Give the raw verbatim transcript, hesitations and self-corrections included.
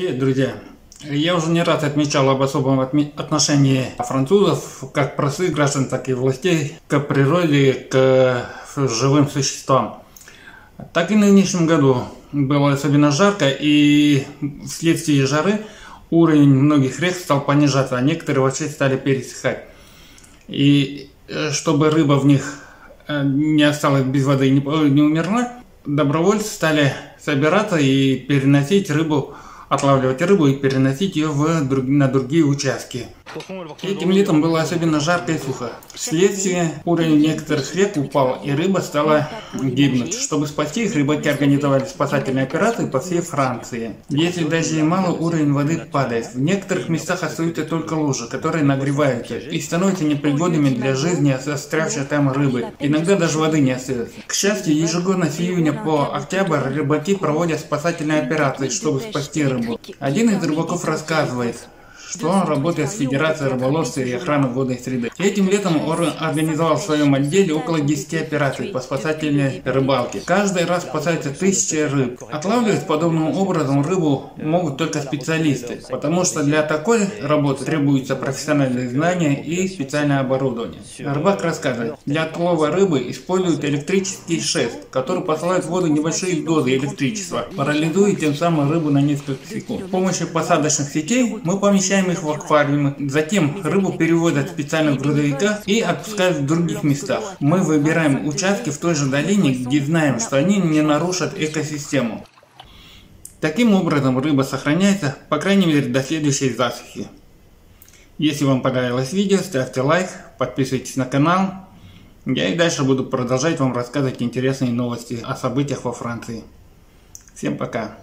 Привет, друзья! Я уже не раз отмечал об особом отношении французов, как простых граждан, так и властей, к природе, к живым существам. Так и в нынешнем году было особенно жарко, и вследствие жары уровень многих рек стал понижаться, а некоторые вообще стали пересыхать. И чтобы рыба в них не осталась без воды и не умерла, добровольцы стали собираться и переносить рыбу, отлавливать рыбу и переносить ее в, на другие участки. Этим летом было особенно жарко и сухо. Вследствие уровень некоторых рек упал, и рыба стала гибнуть. Чтобы спасти их, рыбаки организовали спасательные операции по всей Франции. Если дождей мало, уровень воды падает. В некоторых местах остаются только лужи, которые нагреваются и становятся непригодными для жизни застрявшей там рыбы. Иногда даже воды не остается. К счастью, ежегодно с июня по октябрь рыбаки проводят спасательные операции, чтобы спасти рыбу. Один из рыбаков рассказывает, что он работает с Федерацией рыболовства и охраны водной среды. Этим летом он организовал в своем отделе около десяти операций по спасательной рыбалке. Каждый раз спасаются тысячи рыб. Отлавливать подобным образом рыбу могут только специалисты, потому что для такой работы требуются профессиональные знания и специальное оборудование. Рыбак рассказывает, для отлова рыбы используют электрический шест, который посылает в воду небольшие дозы электричества, парализуя тем самым рыбу на несколько секунд. С помощью посадочных сетей мы помещаем их в аквариумы, затем рыбу переводят в специальных грузовиках и отпускают в других местах. Мы выбираем участки в той же долине, где знаем, что они не нарушат экосистему. Таким образом рыба сохраняется, по крайней мере, до следующей засухи. Если вам понравилось видео, ставьте лайк, подписывайтесь на канал. Я и дальше буду продолжать вам рассказывать интересные новости о событиях во Франции. Всем пока!